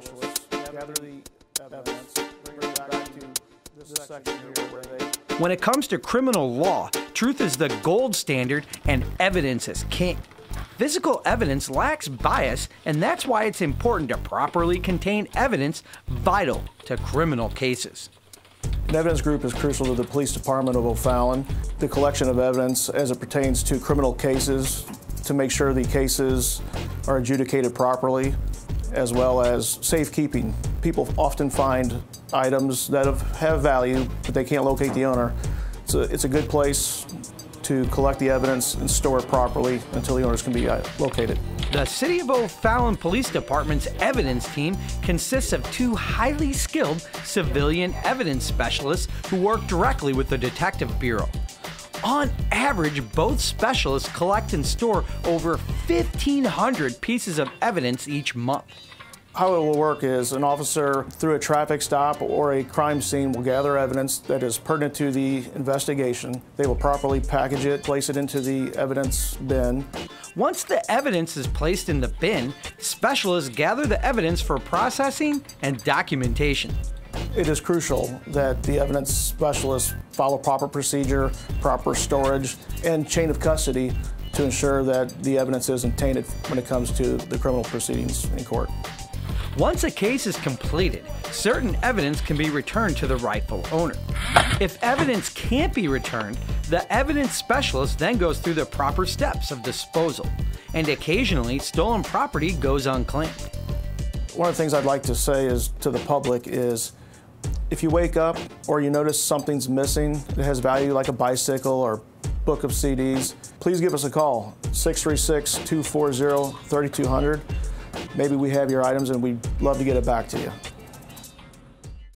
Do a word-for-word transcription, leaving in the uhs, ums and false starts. specialists gather the evidence, bring it back to this section here where they... When it comes to criminal law, truth is the gold standard and evidence is king. Physical evidence lacks bias, and that's why it's important to properly contain evidence vital to criminal cases. An evidence group is crucial to the police department of O'Fallon. The collection of evidence as it pertains to criminal cases to make sure the cases are adjudicated properly, as well as safekeeping. People often find items that have value, but they can't locate the owner. It's a, it's a good place to collect the evidence and store it properly until the owners can be located. The City of O'Fallon Police Department's evidence team consists of two highly skilled civilian evidence specialists who work directly with the Detective Bureau. On average, both specialists collect and store over fifteen hundred pieces of evidence each month. How it will work is an officer, through a traffic stop or a crime scene, will gather evidence that is pertinent to the investigation. They will properly package it, place it into the evidence bin. Once the evidence is placed in the bin, specialists gather the evidence for processing and documentation. It is crucial that the evidence specialists follow proper procedure, proper storage, and chain of custody to ensure that the evidence isn't tainted when it comes to the criminal proceedings in court. Once a case is completed, certain evidence can be returned to the rightful owner. If evidence can't be returned, the evidence specialist then goes through the proper steps of disposal, and occasionally stolen property goes unclaimed. One of the things I'd like to say is to the public is, if you wake up or you notice something's missing that has value, like a bicycle or book of C Ds, please give us a call, six three six, two four zero, three two zero zero. Maybe we have your items and we'd love to get it back to you.